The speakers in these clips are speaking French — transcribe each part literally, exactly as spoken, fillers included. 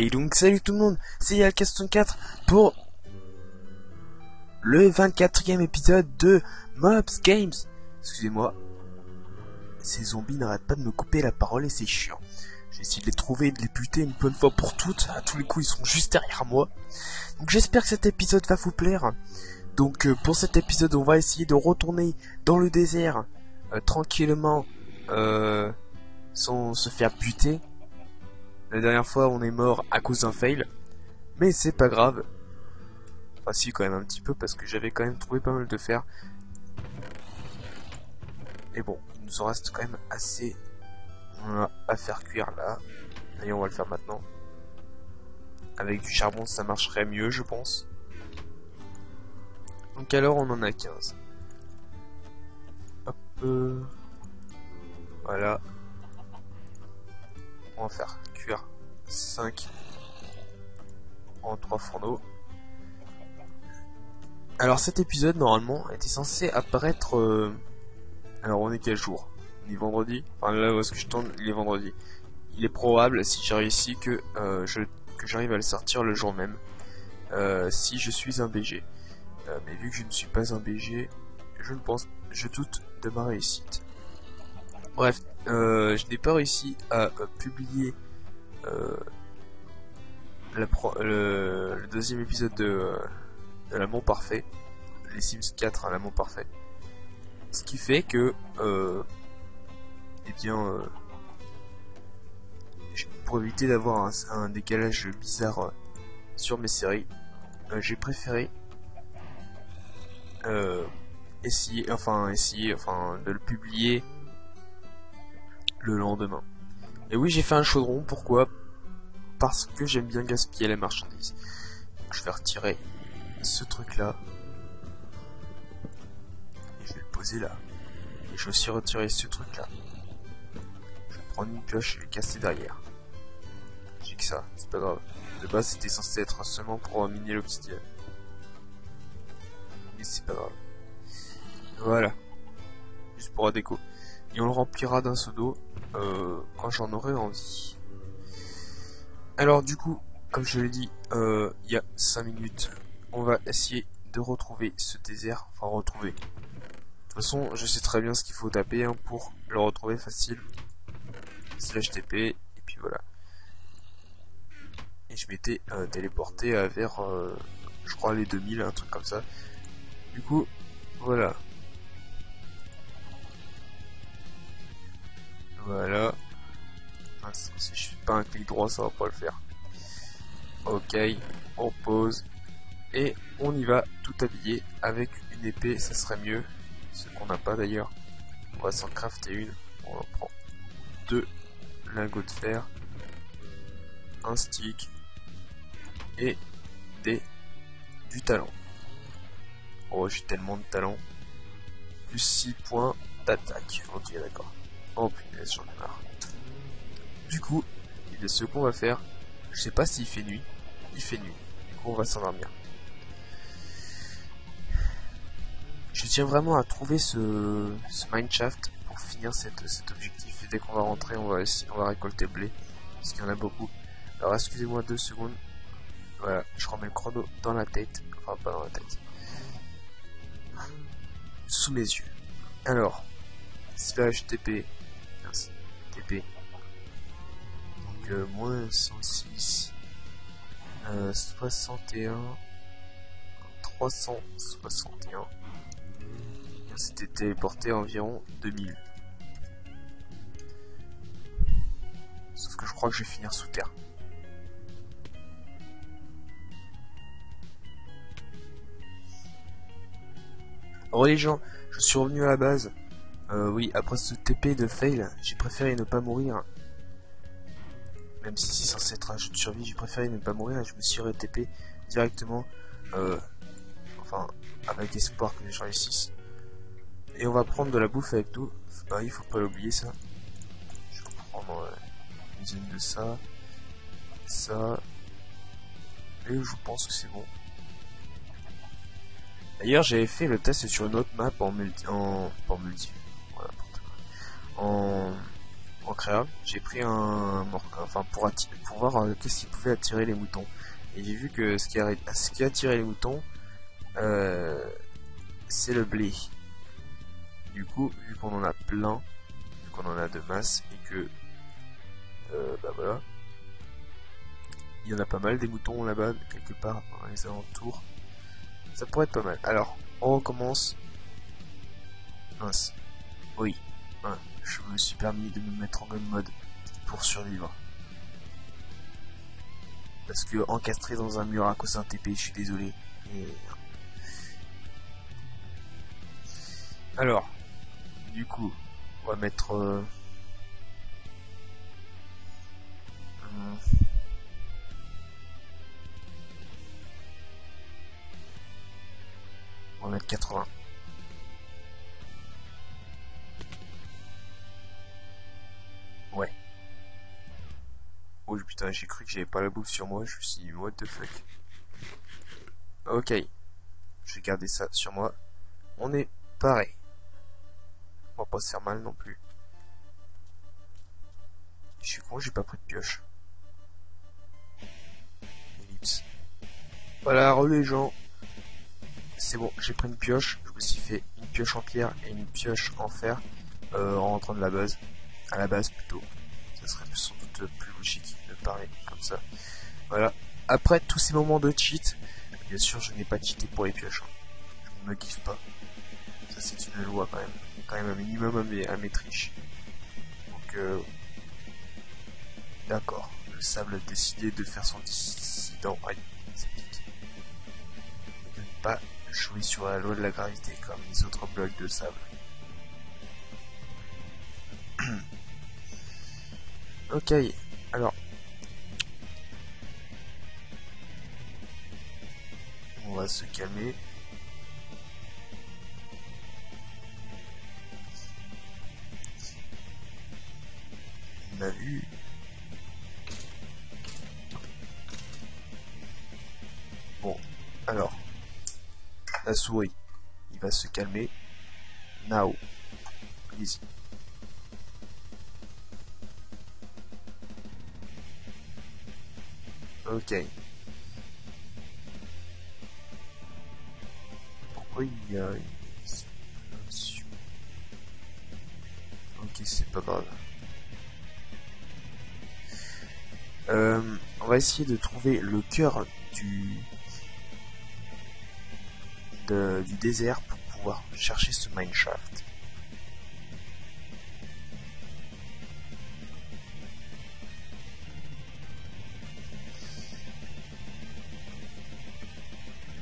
Et donc salut tout le monde, c'est Dialka soixante-quatre pour le vingt-quatrième épisode de Mobs Games. Excusez-moi, ces zombies n'arrêtent pas de me couper la parole et c'est chiant. J'ai essayé de les trouver et de les buter une bonne fois pour toutes. À tous les coups, ils sont juste derrière moi. Donc j'espère que cet épisode va vous plaire. Donc euh, pour cet épisode, on va essayer de retourner dans le désert euh, tranquillement euh, sans se faire buter. La dernière fois, on est mort à cause d'un fail, mais c'est pas grave. Enfin si, quand même un petit peu, parce que j'avais quand même trouvé pas mal de fer. Et bon, il nous en reste quand même assez à faire cuire là. D'ailleurs, on va le faire maintenant. Avec du charbon, ça marcherait mieux, je pense. Donc alors, on en a quinze. Hop. Euh... Voilà. On va faire cuire cinq en trois fourneaux. Alors cet épisode normalement était censé apparaître euh... alors on est quel jour? On est vendredi. Enfin là où est-ce que je tourne, il est vendredi. Il est probable, si j'ai réussi, que euh, je que j'arrive à le sortir le jour même, euh, si je suis un B G. Euh, mais vu que je ne suis pas un B G, je ne pense, je doute de ma réussite. Bref, euh, je n'ai pas réussi à euh, publier euh, la pro le, le deuxième épisode de, euh, de L'Amant Parfait, Les Sims quatre à L'Amant Parfait. Ce qui fait que, euh, eh bien, euh, pour éviter d'avoir un, un décalage bizarre euh, sur mes séries, euh, j'ai préféré euh, essayer, enfin, essayer, enfin, de le publier le lendemain. Et oui, j'ai fait un chaudron. Pourquoi? Parce que j'aime bien gaspiller la marchandise. Donc, je vais retirer ce truc là et je vais le poser là. Et je vais aussi retirer ce truc là. Je vais prendre une cloche et le casser derrière. J'ai que ça, c'est pas grave. De base, c'était censé être seulement pour miner l'obsidienne, mais c'est pas grave. Voilà, juste pour la déco. Et on le remplira d'un seau d'eau euh, quand j'en aurai envie. Alors du coup, comme je l'ai dit euh, il y a cinq minutes, on va essayer de retrouver ce désert. Enfin retrouver. De toute façon, je sais très bien ce qu'il faut taper hein, pour le retrouver facile. Slash T P et puis voilà. Et je m'étais euh, téléporté à vers euh, je crois les deux mille, un truc comme ça. Du coup, voilà. Voilà. Mince, si je fais pas un clic droit, ça va pas le faire. Ok, on pause. Et on y va tout habillé avec une épée, ça serait mieux. Ce qu'on n'a pas d'ailleurs. On va s'en crafter une. On en prend deux lingots de fer, un stick et des du talent. Oh, j'ai tellement de talent. Plus six points d'attaque. Ok, d'accord. Oh punaise, j'en ai marre. Du coup, il est ce qu'on va faire. Je sais pas s'il fait nuit. Il fait nuit. Du coup, on va s'endormir. Je tiens vraiment à trouver ce, ce Mineshaft pour finir cette, cet objectif. Et dès qu'on va rentrer, on va, essayer, on va récolter blé. Parce qu'il y en a beaucoup. Alors, excusez-moi deux secondes. Voilà, je remets le chrono dans la tête. Enfin, pas dans la tête. Sous mes yeux. Alors, slash T P. T P. Donc euh, moins cent six, euh, soixante et un, trois cent soixante et un. C'était téléporté à environ deux mille. Sauf que je crois que je vais finir sous terre. Alors les gens, je suis revenu à la base. Euh, oui, après ce T P de fail, j'ai préféré ne pas mourir. Même si c'est censé être un jeu de survie, j'ai préféré ne pas mourir et je me suis re-T P directement. Euh, enfin, avec espoir que je réussisse. Et on va prendre de la bouffe avec nous. Bah, il faut pas l'oublier ça. Je vais prendre euh, une dizaine de ça. Ça. Et je pense que c'est bon. D'ailleurs, j'avais fait le test sur une autre map en multi. En, en multi. En, créable, j'ai pris un orca, enfin pour, attirer, pour voir euh, qu'est-ce qui pouvait attirer les moutons. Et j'ai vu que ce qui, a, ce qui a attiré les moutons, euh, c'est le blé. Du coup, vu qu'on en a plein, vu qu'on en a de masse, et que, euh, bah voilà, il y en a pas mal des moutons là-bas, quelque part, dans les alentours, ça pourrait être pas mal. Alors, on recommence. Mince. Oui, hein, je me suis permis de me mettre en mode mode pour survivre. Parce que encastré dans un mur à cause d'un T P, je suis désolé. Et... alors, du coup, on va mettre... Euh... Euh... on va mettre quatre-vingts. Ouais. Oh putain, j'ai cru que j'avais pas la bouffe sur moi, je me suis dit what the fuck. Ok. Je vais garder ça sur moi. On est pareil. On va pas se faire mal non plus. Je suis con, j'ai pas pris de pioche. Ellipse. Voilà, re les gens. C'est bon, j'ai pris une pioche. Je me suis fait une pioche en pierre et une pioche en fer euh, en rentrant de la base. À la base plutôt. Ça serait sans doute plus logique de parler comme ça. Voilà. Après tous ces moments de cheat, bien sûr je n'ai pas cheaté pour les pioches. Je me kiffe pas. Ça c'est une loi quand même. Quand même un minimum à mes, à mes triches. Donc euh... d'accord. Le sable a décidé de faire son dissident. Aïe, c'est pique. Et de ne pas jouer sur la loi de la gravité comme les autres blocs de sable. Ok, alors on va se calmer. On a vu. Bon, alors la souris, il va se calmer. Now, easy. Ok. Pourquoi il y a une explosion? Ok, c'est pas grave. Euh, on va essayer de trouver le cœur du de, du désert pour pouvoir chercher ce Mineshaft.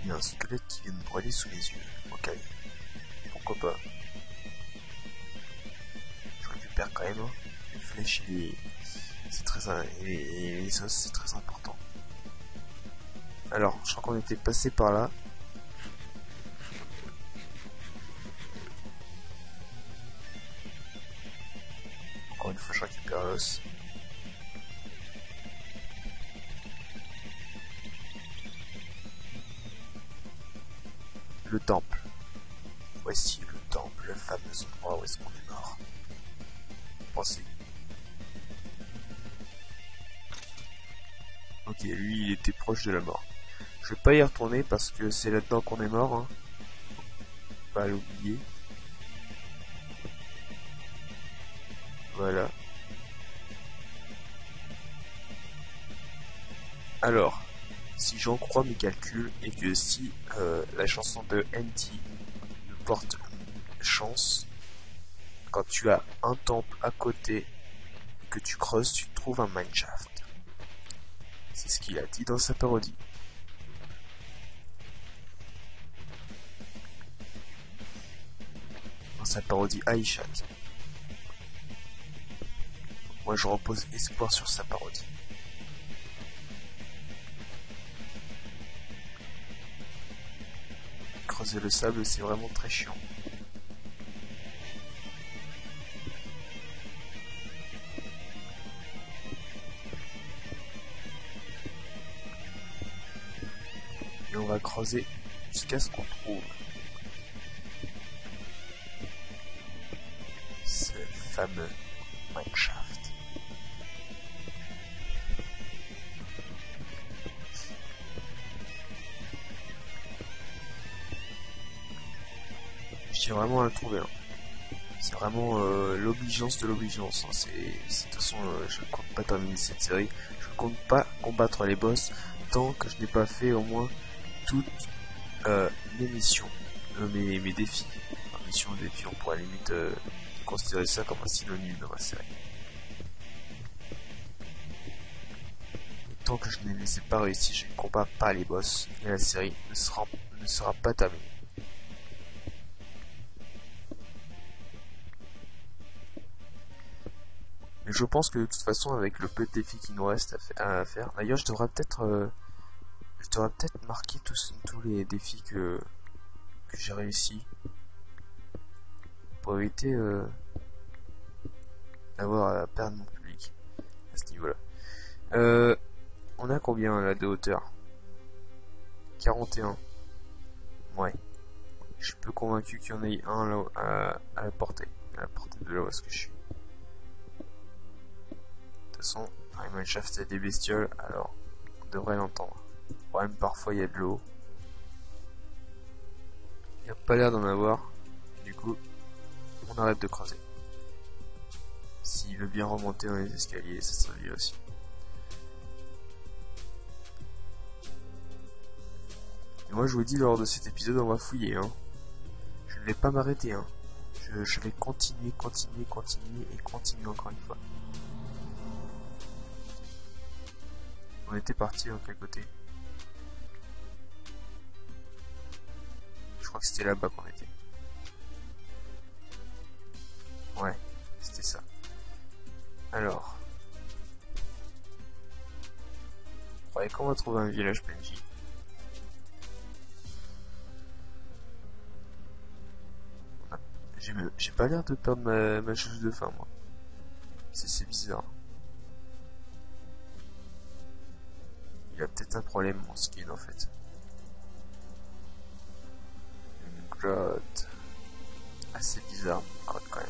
Il y a un squelette qui vient de brûler sous les yeux. Ok. Pourquoi pas. Je récupère quand même. Hein. Les flèches et les... c'est très... et les os, c'est très important. Alors, je crois qu'on était passé par là. Encore une fois, je récupère l'os. Le temple. Voici le temple, le fameux endroit où est-ce qu'on est mort. Pensez. Ok, lui il était proche de la mort. Je vais pas y retourner parce que c'est là-dedans qu'on est mort. Hein. Faut pas l'oublier. Voilà. Alors. Si j'en crois mes calculs, et que si euh, la chanson de N T nous porte chance, quand tu as un temple à côté et que tu creuses, tu trouves un Mineshaft. C'est ce qu'il a dit dans sa parodie. Dans sa parodie Aïcha. Moi je repose espoir sur sa parodie. Creuser le sable, c'est vraiment très chiant. Et on va creuser jusqu'à ce qu'on trouve ce fameux Mineshaft. j'ai vraiment à le trouver. Hein. C'est vraiment euh, l'obligeance de l'obligeance. Hein. C'est, de toute façon, euh, je ne compte pas terminer cette série. Je ne compte pas combattre les boss tant que je n'ai pas fait au moins toutes euh, mes missions, euh, mes, mes défis. Enfin, mission ou défi, on pourrait limite euh, considérer ça comme un synonyme dans ma série. Tant que je ne les ai pas réussi, je ne combats pas les boss et la série ne sera, ne sera pas terminée. Mais je pense que de toute façon, avec le peu de défis qui nous reste à, à faire, d'ailleurs, je devrais peut-être euh, je devrais peut-être marquer tous, tous les défis que, que j'ai réussi pour éviter euh, d'avoir à perdre mon public à ce niveau-là. Euh, on a combien là de hauteur? quarante et un. Ouais. Je suis peu convaincu qu'il y en ait un là à, à la portée. À la portée de là où est-ce que je suis. De toute façon, Rymanshaft c'est des bestioles, alors on devrait l'entendre. Le problème, parfois il y a de l'eau. Il n'y a pas l'air d'en avoir, du coup, on arrête de creuser. S'il veut bien remonter dans les escaliers, ça serait bien aussi. Et moi, je vous dis, lors de cet épisode, on va fouiller. Hein. Je ne vais pas m'arrêter. Hein. Je, je vais continuer, continuer, continuer et continuer encore une fois. On était parti dans quel côté? Je crois que c'était là-bas qu'on était. Ouais, c'était ça. Alors. Vous croyez qu'on va trouver un village P N J? Ah, j'ai pas l'air de perdre ma, ma chose de faim, moi. C'est bizarre. Il a peut-être un problème mon skin en fait. Une grotte. Assez bizarre une grotte quand même.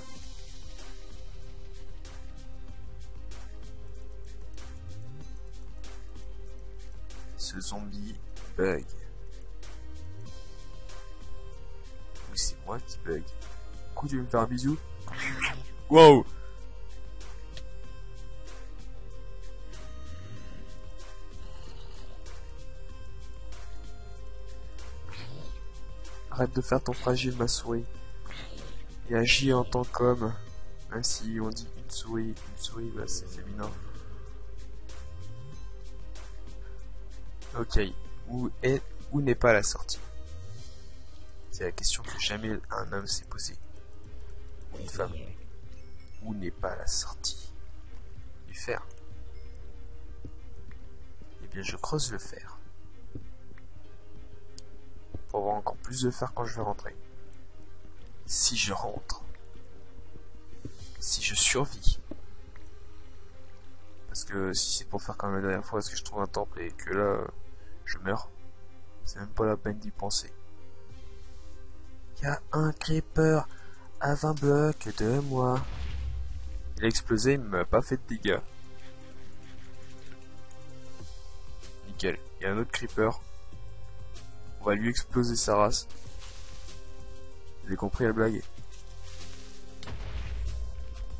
Ce zombie bug. Oui c'est moi qui bug. Du coup tu veux me faire un bisou? Wow. Arrête de faire ton fragile ma souris. Et agis en tant qu'homme. Même si on dit une souris, une souris, bah c'est féminin. Ok. Où est, où n'est pas la sortie? C'est la question que jamais un homme s'est posée. Ou une femme. Où n'est pas la sortie du fer? Eh bien je creuse le fer. Pour avoir encore plus de fer quand je vais rentrer. Si je rentre. Si je survis. Parce que si c'est pour faire comme la dernière fois, est-ce que je trouve un temple et que là, je meurs? C'est même pas la peine d'y penser. Il y a un creeper à vingt blocs de moi. Il a explosé, il m'a pas fait de dégâts. Nickel. Il y a un autre creeper. On va lui exploser sa race. Vous avez compris la blague?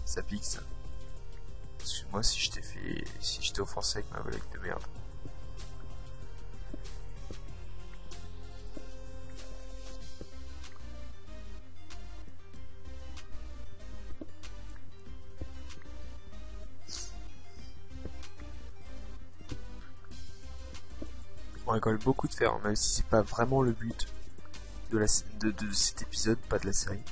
Ça pique ça. Excuse-moi si je t'ai fait. Si je t'ai offensé avec ma blague de merde. On rigole beaucoup de fer, même si c'est pas vraiment le but de, la, de, de cet épisode, pas de la série.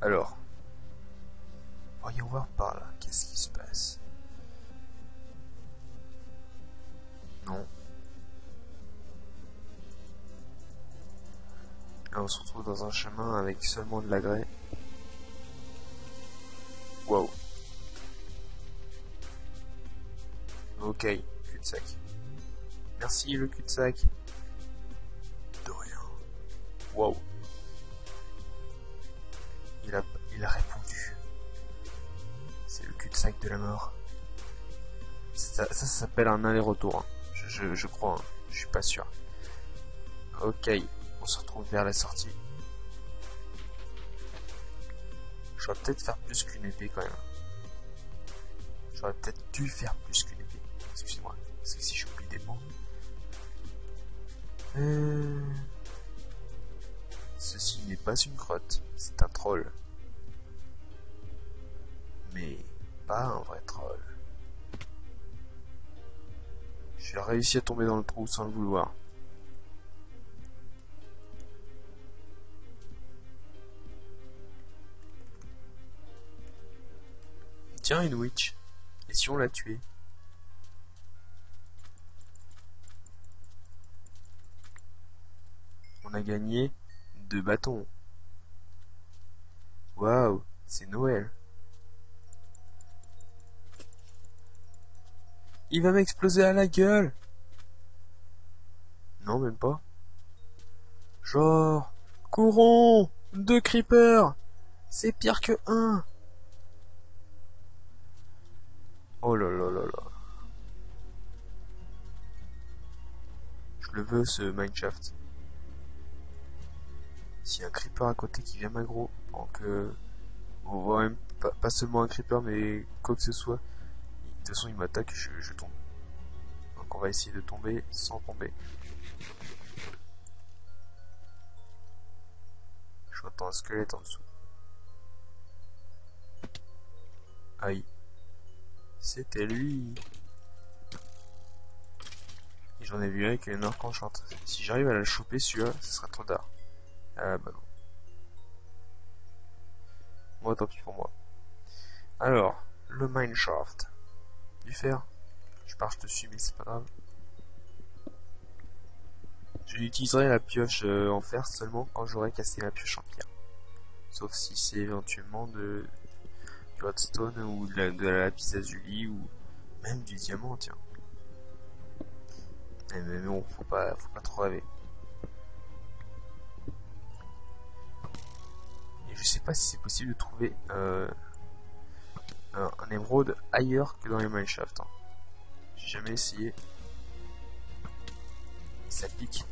Alors, voyons voir par là, qu'est-ce qui se passe? Non. Là, on se retrouve dans un chemin avec seulement de la grès. Waouh. Ok, cul-de-sac. Merci le cul-de-sac. De rien. Wow. Il a, il a répondu. C'est le cul-de-sac de la mort. Ça, ça, ça s'appelle un aller-retour. Hein. Je, je, je crois. Hein. je suis pas sûr. Ok, on se retrouve vers la sortie. J'aurais peut-être faire plus qu'une épée quand même. J'aurais peut-être dû faire plus qu'une épée. Excusez-moi, parce que si j'oublie des mots. Euh... Ceci n'est pas une grotte, c'est un troll. Mais pas un vrai troll. J'ai réussi à tomber dans le trou sans le vouloir. Tiens, une witch. Et si on l'a tuée? On a gagné deux bâtons. Waouh, c'est Noël. Il va m'exploser à la gueule. Non, même pas. Genre, courons, deux creepers. C'est pire que un. Oh là là là là. Je le veux, ce Mineshaft. S'il y a un creeper à côté qui vient m'aggro, pendant que... On voit même pas, pas seulement un creeper, mais quoi que ce soit. De toute façon, il m'attaque, je, je tombe. Donc on va essayer de tomber sans tomber. J'entends un squelette en dessous. Aïe. C'était lui. Et j'en ai vu un avec une orque enchante. Si j'arrive à la choper, celui-là, ce sera trop tard. Ah bah non. Moi, tant pis pour moi. Alors, le Mineshaft. Du fer. Je pars dessus, mais c'est pas grave. Je utiliserai la pioche euh, en fer seulement quand j'aurai cassé la pioche en pierre. Sauf si c'est éventuellement de... du redstone ou de la, de la lapis lazuli ou même du diamant, tiens. Mais, mais bon, faut pas, faut pas trop rêver. Et je sais pas si c'est possible de trouver euh, un, un émeraude ailleurs que dans les Mineshafts. Hein. J'ai jamais essayé. Ça pique.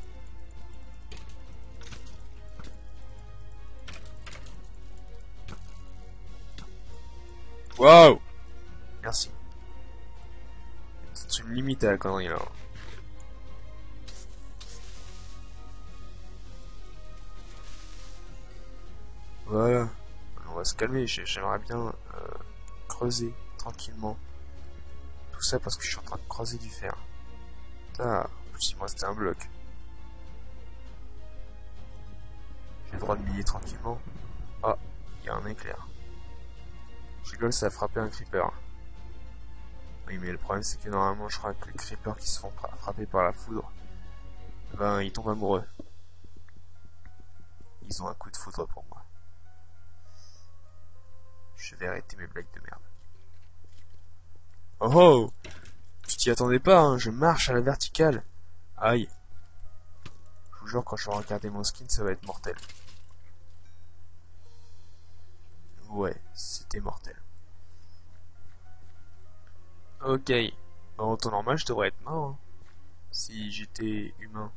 Wow! Merci. C'est une limite à la connerie là. Voilà. On va se calmer. J'aimerais bien euh, creuser tranquillement. Tout ça parce que je suis en train de creuser du fer. Ah, en plus il me restait un bloc. J'ai le droit de miner tranquillement. Ah, il y a un éclair. Je rigole, ça a frappé un creeper. Oui, mais le problème, c'est que normalement, je crois que les creepers qui se font frapper par la foudre, ben, ils tombent amoureux. Ils ont un coup de foudre pour moi. Je vais arrêter mes blagues de merde. Oh oh! Tu t'y attendais pas, hein, je marche à la verticale. Aïe. Je vous jure, quand je vais regarder mon skin, ça va être mortel. Ouais, c'était mortel. Ok. En temps normal, je devrais être mort. Hein, si j'étais humain.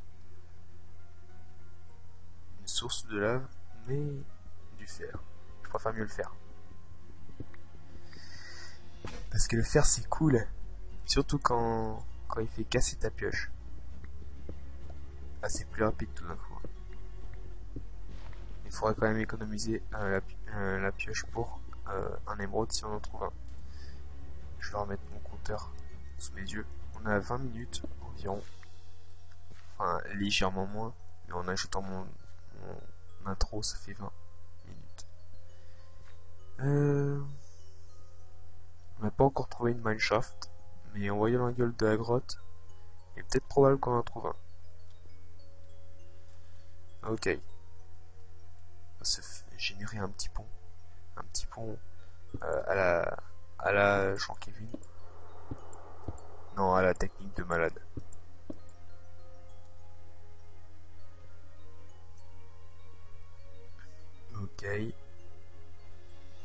Une source de lave, mais du fer. Je préfère mieux le fer. Parce que le fer, c'est cool. Surtout quand, quand il fait casser ta pioche. Ah, c'est plus rapide tout d'un coup. Il faudrait quand même économiser euh, la, euh, la pioche pour euh, un émeraude si on en trouve un. Je vais remettre mon compteur sous mes yeux. On a vingt minutes environ. Enfin, légèrement moins. Mais en ajoutant mon, mon intro, ça fait vingt minutes. Euh... On n'a pas encore trouvé une Mineshaft. Mais en voyant la gueule de la grotte, il est peut-être probable qu'on en trouve un. Ok. On va se générer un petit pont. Un petit pont euh, à la... à la Jean Kevin. Non, à la technique de malade. Ok.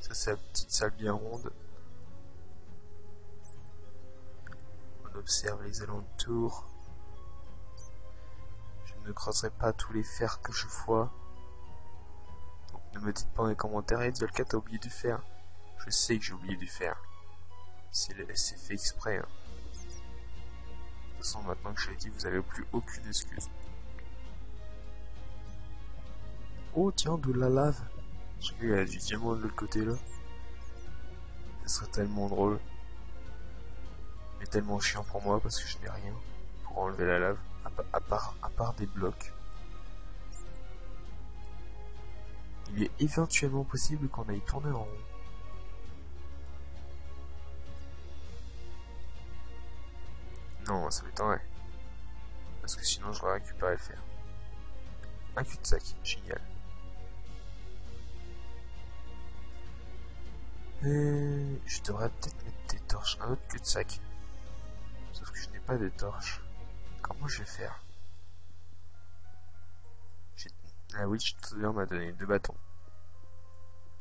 Ça, c'est la petite salle bien ronde. On observe les alentours. ne creuserai pas tous les fers que je vois. Donc ne me dites pas dans les commentaires, hey, Dialka, t'as oublié du fer. Je sais que j'ai oublié du fer. C'est fait exprès. Hein. De toute façon, maintenant que je l'ai dit, vous n'avez plus aucune excuse. Oh tiens, de la lave. Parce qu'il y a du diamant de l'autre côté là. Ce serait tellement drôle. Mais tellement chiant pour moi parce que je n'ai rien pour enlever la lave. À, à, part, à part des blocs. Il est éventuellement possible qu'on aille tourner en rond. Non, ça m'étonnerait. Parce que sinon j'aurais récupéré le fer. Un cul-de-sac, génial. Et je devrais peut-être mettre des torches. Un autre cul-de-sac. Sauf que je n'ai pas de torches. Comment je vais faire? La witch tout à l'heure m'a donné deux bâtons.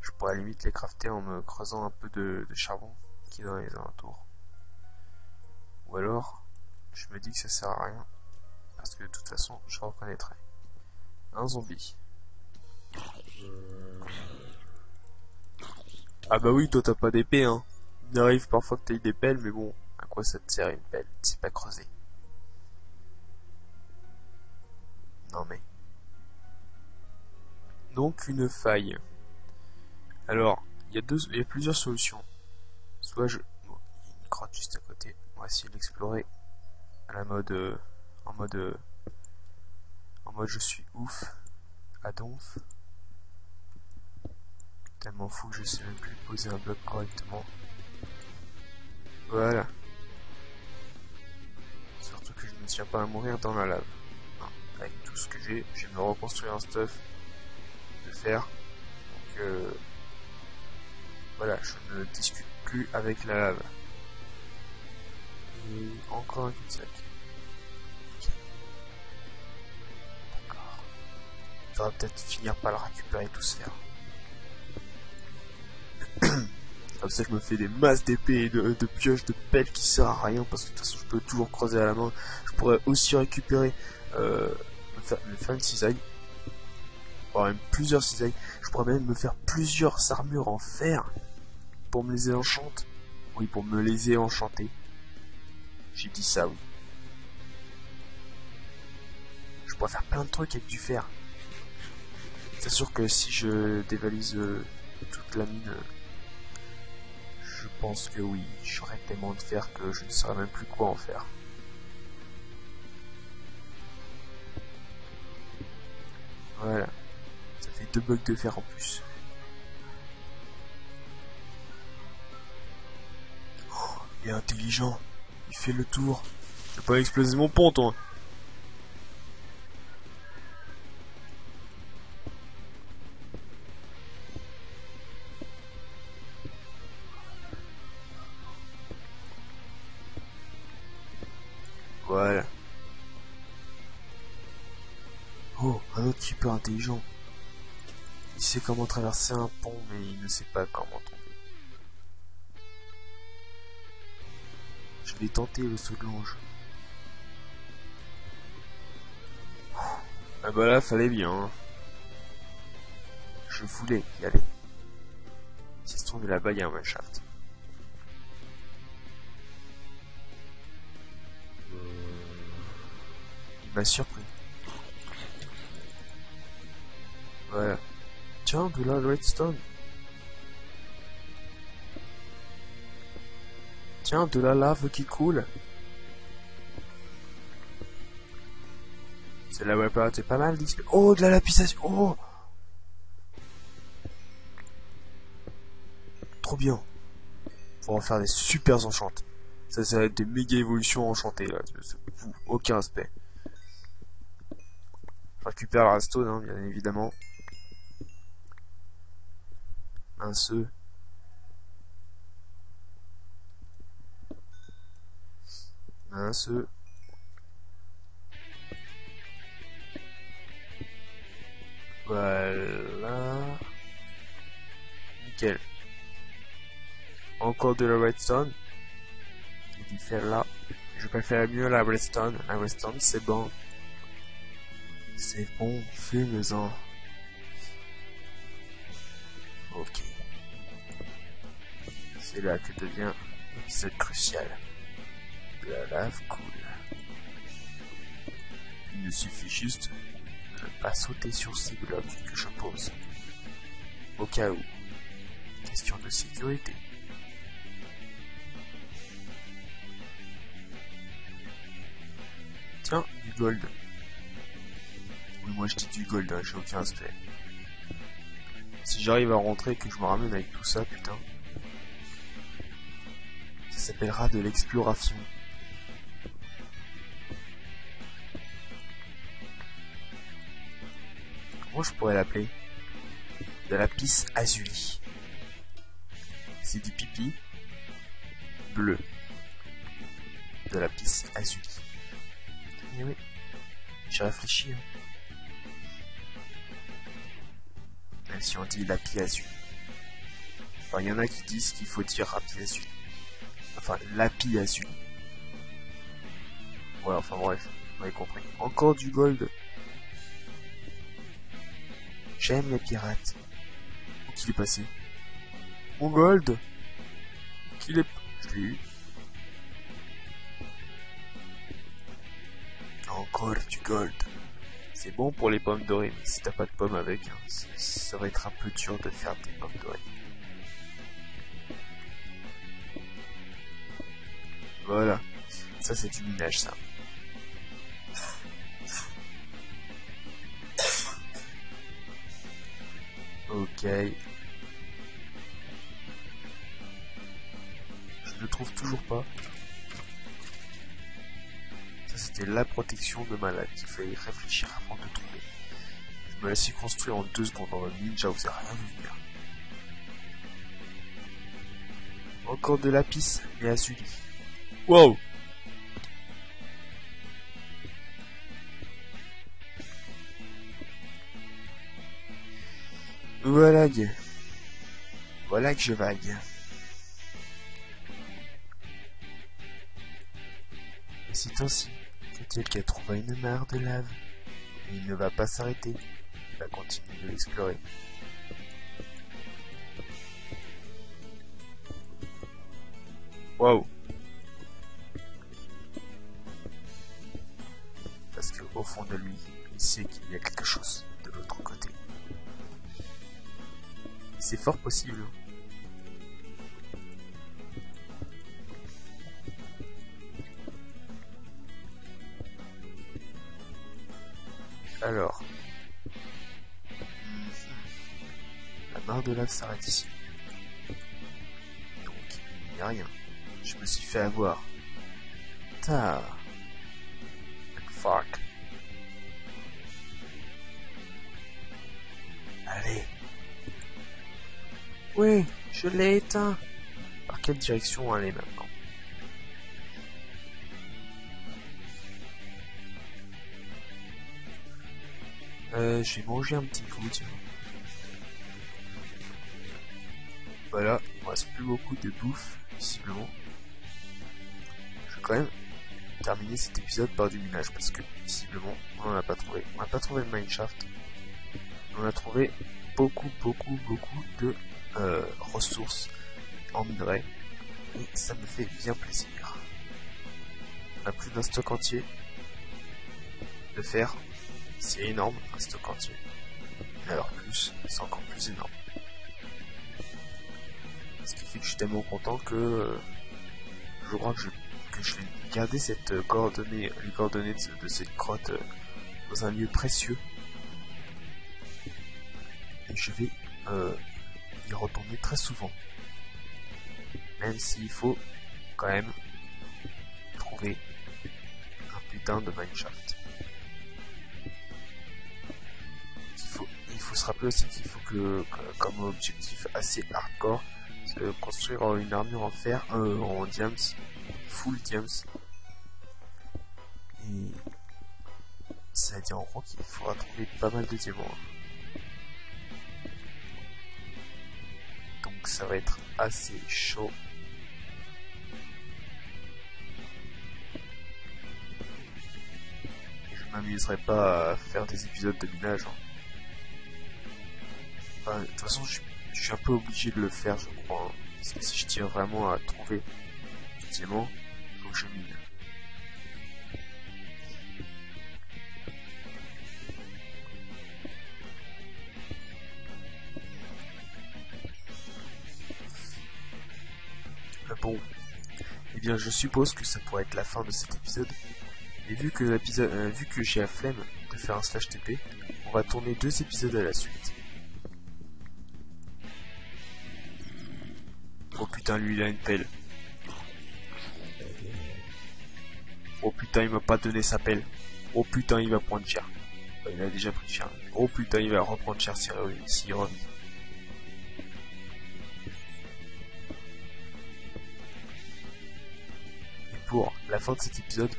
Je pourrais à la limite les crafter en me creusant un peu de, de charbon qui est dans les alentours. Ou alors, je me dis que ça sert à rien. Parce que de toute façon, je reconnaîtrai. Un zombie. Ah bah oui, toi t'as pas d'épée hein. Il arrive parfois que t'aies des pelles, mais bon, à quoi ça te sert une pelle? C'est pas creusé. Non mais... Donc une faille. Alors, il y a deux, il y a plusieurs solutions. Soit je... Bon, il y a une grotte juste à côté. On va essayer de l'explorer. À la mode... Euh, en mode... Euh, en mode je suis ouf. À donf. Tellement fou que je sais même plus poser un bloc correctement. Voilà. Surtout que je ne tiens pas à mourir dans la lave. Non, avec tout ce que j'ai, je vais me reconstruire un stuff de fer. Donc euh, voilà, je ne discute plus avec la lave. Et encore un cul-de-sac. D'accord. Il faudra peut-être finir par le récupérer tout ce fer. Comme ça je me fais des masses d'épées, de, de pioches, de pelles qui servent à rien parce que de toute façon je peux toujours croiser à la main. Je pourrais aussi récupérer euh, me, faire, me faire une cisaille, voire même plusieurs cisailles. Je pourrais même me faire plusieurs armures en fer pour me les enchanter. Oui, pour me les enchanter. J'ai dit ça, oui. Je pourrais faire plein de trucs avec du fer. C'est sûr que si je dévalise euh, toute la mine... Euh, je pense que oui, j'aurais tellement de fer que je ne saurais même plus quoi en faire. Voilà. Ça fait deux blocs de fer en plus. Oh, il est intelligent. Il fait le tour. Je vais pas exploser mon pont, toi. Voilà. Oh, un autre type intelligent. Il sait comment traverser un pont, mais il ne sait pas comment tomber. Je vais tenter le saut de longe. Ah bah là, fallait bien. Hein. Je voulais y aller. Si se trouve là-bas, il y a un Mineshaft. M'a surpris. Voilà. Tiens, de la redstone. Tiens, de la lave qui coule. C'est là où elle paraît pas mal d'X P. Oh, de la lapisation. Oh, trop bien. Pour en faire des super enchantes. Ça, ça va être des méga évolutions enchantées là. Aucun aspect. Je récupère la redstone, hein, bien évidemment. Un seul. Un seul. Voilà. Nickel. Encore de la redstone. Je vais faire là. Je préfère mieux la redstone. La redstone, c'est bon. C'est bon, fume-en. Ok. C'est là que devient l'épisode crucial. De la lave coule. Il me suffit juste de ne pas sauter sur ces blocs que je pose. Au cas où. Question de sécurité. Tiens, du gold. Oui, moi je dis du gold, hein, j'ai aucun spell. Si j'arrive à rentrer et que je me ramène avec tout ça, putain. Ça s'appellera de l'exploration. Comment je pourrais l'appeler? De la pisse azuli. C'est du pipi bleu. De la pisse azuli. Mais oui, j'ai réfléchi. Hein. Même si on dit la pisse azuli. Enfin, il y en a qui disent qu'il faut dire la pisse azuli. Enfin, la pisse azuli. Ouais, enfin bref, vous avez compris. Encore du gold. J'aime les pirates. Où qu'il est passé? Mon gold qu'il est... Je l'ai eu. Encore du gold. C'est bon pour les pommes dorées, mais si t'as pas de pommes avec, hein, ça, ça va être un peu dur de faire des pommes dorées. Voilà. Ça c'est du minage, ça. Ok. Je ne trouve toujours pas. Ça c'était la protection de malade. Il fallait réfléchir avant de trouver. Je me laissais construire en deux secondes dans le ninja, vous avez rien vu venir. Encore de lapis, mais azuli. Wow! Voilà, voilà que je vague. C'est ainsi que Dialka trouva une mare de lave. Et il ne va pas s'arrêter, il va continuer de l'explorer. Waouh! Parce qu'au fond de lui, il sait qu'il y a quelque chose de l'autre côté. C'est fort possible. Alors. La mare de lave s'arrête ici. Donc, il n'y a rien. Je me suis fait avoir. Ta. Fuck. Allez. Oui, je l'ai éteint. Par quelle direction on allait maintenant? Euh, je vais manger un petit coup, tiens. Voilà, il ne reste plus beaucoup de bouffe, visiblement. Je vais quand même terminer cet épisode par du minage, parce que, visiblement, on n'en a pas trouvé. On n'a pas trouvé le Mineshaft. On a trouvé beaucoup, beaucoup, beaucoup de... Euh, ressources en minerais et ça me fait bien plaisir. On a plus d'un stock entier de fer, c'est énorme, un stock entier. Alors plus, c'est encore plus énorme. Ce qui fait que je suis tellement content que euh, je crois que je, que je vais garder cette euh, coordonnée, les coordonnées de, de cette grotte euh, dans un lieu précieux. Et je vais euh, y retourner très souvent, même s'il faut quand même trouver un putain de mineshaft. Il faut, il faut se rappeler aussi qu'il faut que, que comme objectif assez hardcore, de construire une armure en fer, euh, en diams, full diams, et ça veut dire en gros qu'il faudra trouver pas mal de diamants. Donc ça va être assez chaud. Je je m'amuserais pas à faire des épisodes de minage. Enfin, de toute façon, je, je suis un peu obligé de le faire, je crois. Hein. Parce que si je tiens vraiment à trouver des diamants, il faut que je mine. Bon, eh bien je suppose que ça pourrait être la fin de cet épisode, et vu que, euh, vu que j'ai la flemme de faire un slash T P, on va tourner deux épisodes à la suite. Oh putain, lui il a une pelle. Oh putain, il m'a pas donné sa pelle. Oh putain, il va prendre cher. Enfin, il a déjà pris cher. Oh putain, il va reprendre cher s'il si revient. Pour la fin de cet épisode,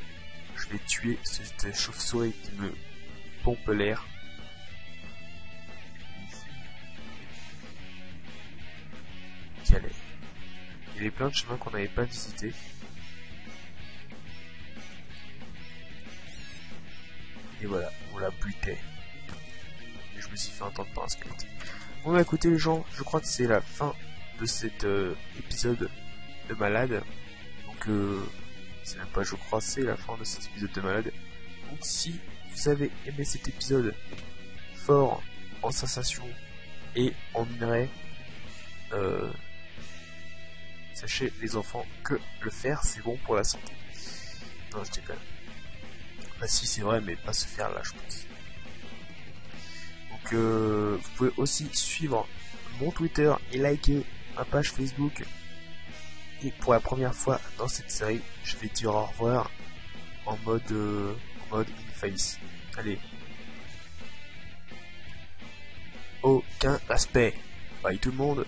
je vais tuer cette chauve-souris qui me pompe l'air. Il y a plein de chemins qu'on n'avait pas visités. Et voilà, on la butait. Et je me suis fait entendre par un squelette. Bon bah écoutez les gens, je crois que c'est la fin de cet euh, épisode de malade. Donc euh, c'est même pas je crois, c'est la fin de cet épisode de malade. Donc si vous avez aimé cet épisode fort en sensation et en minerai, euh, sachez les enfants que le fer c'est bon pour la santé. Non je déconne. Bah si c'est vrai, mais pas se faire là je pense. Donc euh, vous pouvez aussi suivre mon Twitter et liker ma page Facebook. Et pour la première fois dans cette série, je vais dire au revoir en mode, euh, en mode in-face. Allez. Aucun aspect. Bye tout le monde.